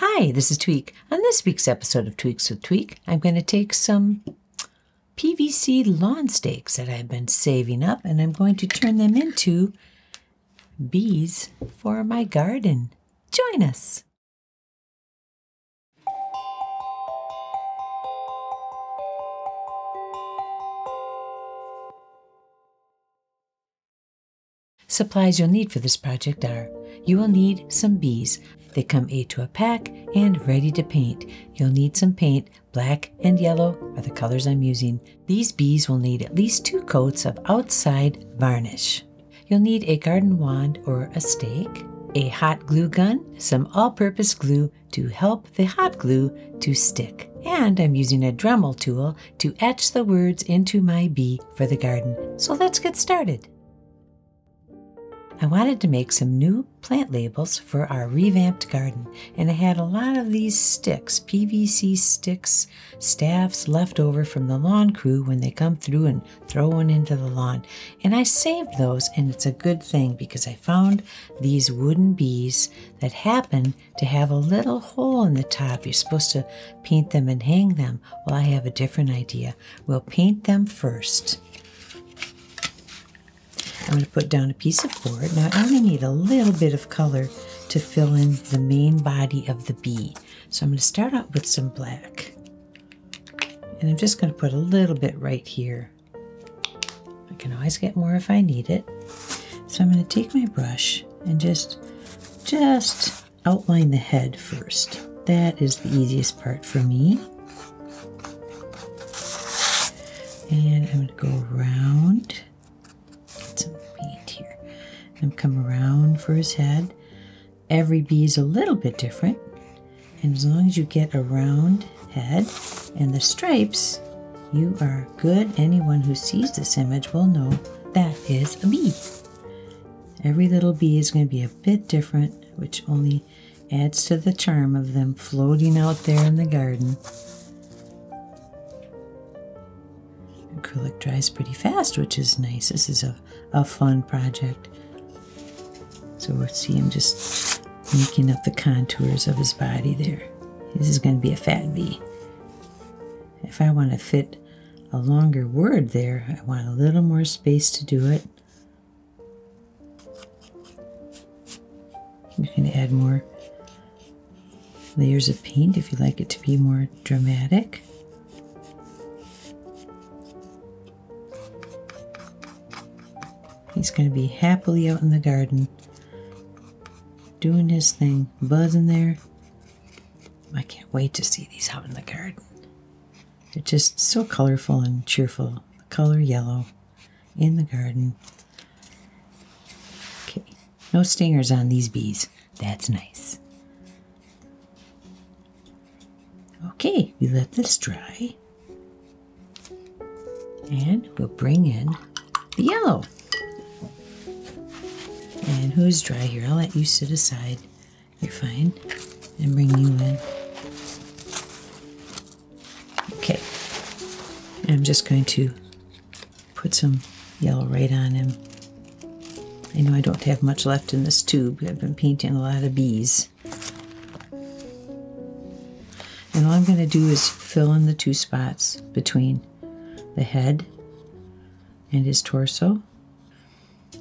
Hi, this is Tweek. On this week's episode of Tweaks with Tweek, I'm going to take some PVC lawn stakes that I've been saving up and I'm going to turn them into bees for my garden. Join us! Supplies you'll need for this project are, you will need some bees. They come 8 to a pack and ready to paint. You'll need some paint. Black and yellow are the colors I'm using. These bees will need at least 2 coats of outside varnish. You'll need a garden wand or a stake, a hot glue gun, some all-purpose glue to help the hot glue to stick. And I'm using a Dremel tool to etch the words into my bee for the garden. So let's get started. I wanted to make some new plant labels for our revamped garden, and I had a lot of these sticks, PVC sticks, staffs left over from the lawn crew when they come through and throw one into the lawn. And I saved those, and it's a good thing because I found these wooden bees that happen to have a little hole in the top. You're supposed to paint them and hang them. Well, I have a different idea. We'll paint them first. I'm going to put down a piece of board. Now I only need a little bit of color to fill in the main body of the bee. So I'm going to start out with some black. And I'm just going to put a little bit right here. I can always get more if I need it. So I'm going to take my brush and just outline the head first. That is the easiest part for me. And I'm going to go around. And come around for his head. Every bee is a little bit different, and as long as you get a round head and the stripes, you are good. Anyone who sees this image will know that is a bee. Every little bee is going to be a bit different, which only adds to the charm of them floating out there in the garden. Acrylic dries pretty fast, which is nice. This is a fun project. So we'll see him just making up the contours of his body there. This is going to be a fat bee. If I want to fit a longer word there, I want a little more space to do it. You can add more layers of paint if you like it to be more dramatic. He's going to be happily out in the garden, doing his thing, buzzing there. I can't wait to see these out in the garden. They're just so colorful and cheerful. The color yellow in the garden. Okay, no stingers on these bees. That's nice. Okay, we let this dry. And we'll bring in the yellow. And who's dry here? I'll let you sit aside. You're fine. And bring you in. Okay. I'm just going to put some yellow right on him. I know I don't have much left in this tube. I've been painting a lot of bees. And all I'm going to do is fill in the 2 spots between the head and his torso.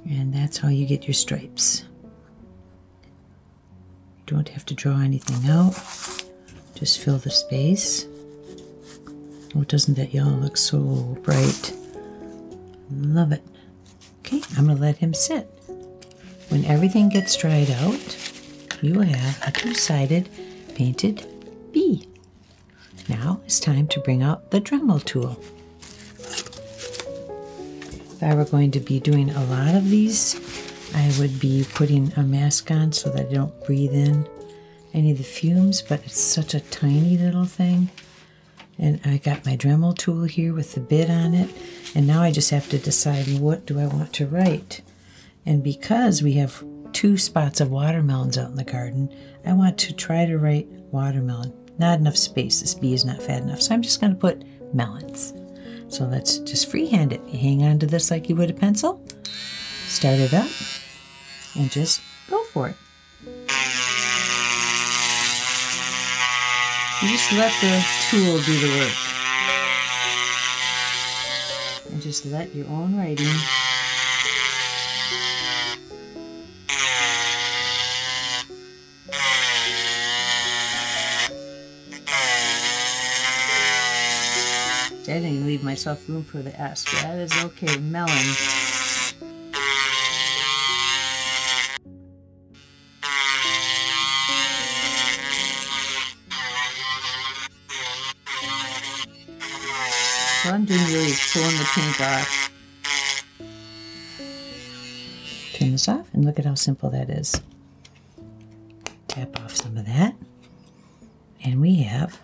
And that's how you get your stripes. You don't have to draw anything out. Just fill the space. Oh, doesn't that yellow look so bright? Love it. Okay, I'm going to let him sit. When everything gets dried out, you will have a 2-sided painted bee. Now it's time to bring out the Dremel tool. If I were going to be doing a lot of these, I would be putting a mask on so that I don't breathe in any of the fumes, but it's such a tiny little thing. And I got my Dremel tool here with the bit on it, and now I just have to decide what do I want to write. And because we have 2 spots of watermelons out in the garden, I want to try to write watermelon. Not enough space, this bee is not fat enough, so I'm just going to put melons. So let's just freehand it. You hang on to this like you would a pencil, start it up, and just go for it. You just let the tool do the work. And just let your own writing . I didn't leave myself room for the S, but that is okay. Melon. What I'm doing really is pulling the pink off. Turn this off, and look at how simple that is. Tap off some of that, and we have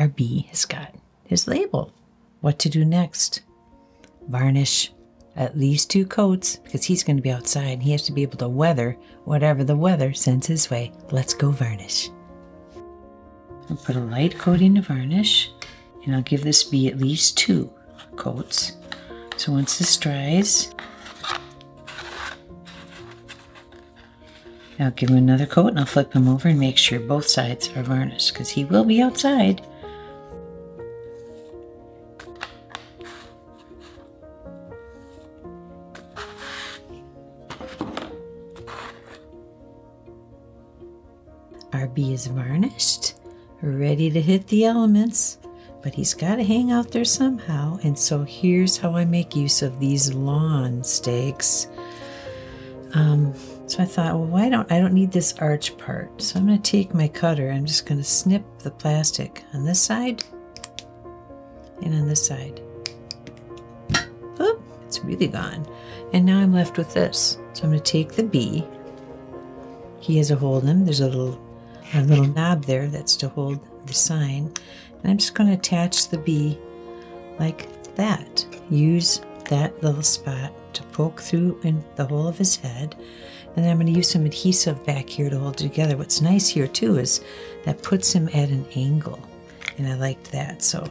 our bee has got his label. What to do next? Varnish at least 2 coats because he's going to be outside and he has to be able to weather whatever the weather sends his way. Let's go varnish. I'll put a light coating to varnish and I'll give this bee at least 2 coats. So once this dries, I'll give him another coat and I'll flip him over and make sure both sides are varnished because he will be outside. Our bee is varnished, ready to hit the elements, but he's got to hang out there somehow. And so here's how I make use of these lawn stakes. So I thought, well, I don't need this arch part. So I'm going to take my cutter. I'm just going to snip the plastic on this side and on this side. Oh, it's really gone. And now I'm left with this. So I'm going to take the bee. He has a hole in him. There's a little knob there that's to hold the sign. And I'm just going to attach the bee like that. Use that little spot to poke through in the hole of his head. And then I'm going to use some adhesive back here to hold it together. What's nice here too is that puts him at an angle. And I liked that. So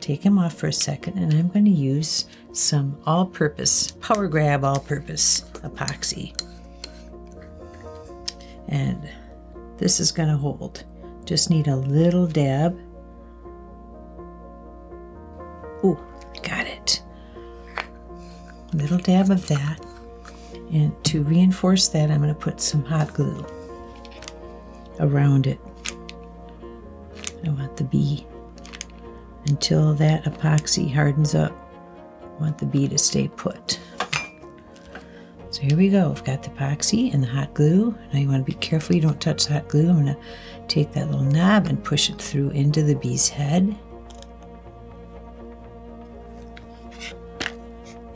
take him off for a second and I'm going to use some all-purpose, Power Grab all-purpose epoxy. And this is going to hold. Just need a little dab. Oh, got it. A little dab of that. And to reinforce that, I'm going to put some hot glue around it. I want the bee until that epoxy hardens up. I want the bee to stay put. So here we go, I've got the epoxy and the hot glue. Now you want to be careful you don't touch the hot glue. I'm going to take that little knob and push it through into the bee's head.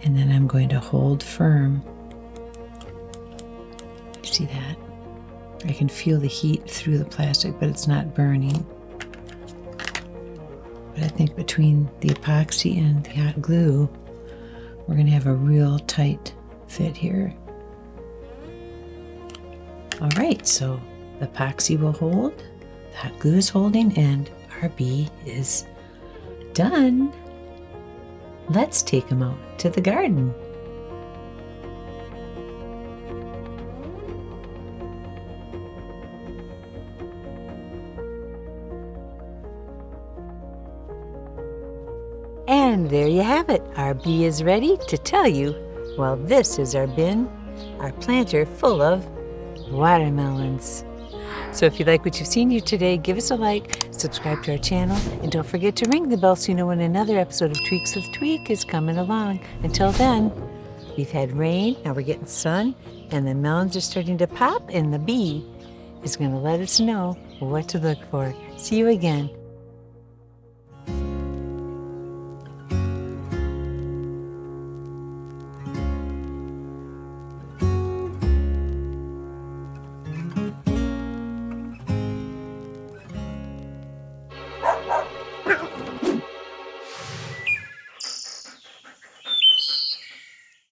And then I'm going to hold firm. See that? I can feel the heat through the plastic, but it's not burning. But I think between the epoxy and the hot glue, we're going to have a real tight fit here. All right, so the epoxy will hold, the hot glue is holding, and our bee is done. Let's take him out to the garden. And there you have it. Our bee is ready to tell you, well, this is our bin, our planter full of watermelons. So if you like what you've seen here today, give us a like, subscribe to our channel, and don't forget to ring the bell so you know when another episode of Tweaks with Tweek is coming along. Until then, we've had rain, now we're getting sun, and the melons are starting to pop, and the bee is going to let us know what to look for. See you again.